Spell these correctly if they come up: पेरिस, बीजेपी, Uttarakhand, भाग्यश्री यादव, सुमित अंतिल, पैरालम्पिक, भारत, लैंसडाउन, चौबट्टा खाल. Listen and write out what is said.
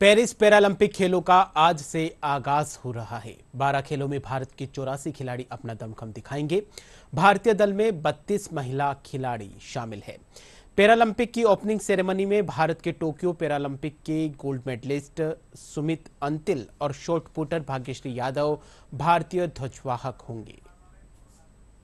पेरिस पैरालम्पिक खेलों का आज से आगाज हो रहा है। 12 खेलों में भारत के 84 खिलाड़ी अपना दमखम दिखाएंगे। भारतीय दल में 32 महिला खिलाड़ी शामिल है। पैरालम्पिक की ओपनिंग सेरेमनी में भारत के टोक्यो पैरालम्पिक के गोल्ड मेडलिस्ट सुमित अंतिल और शॉर्ट पुटर भाग्यश्री यादव भारतीय ध्वजवाहक होंगे।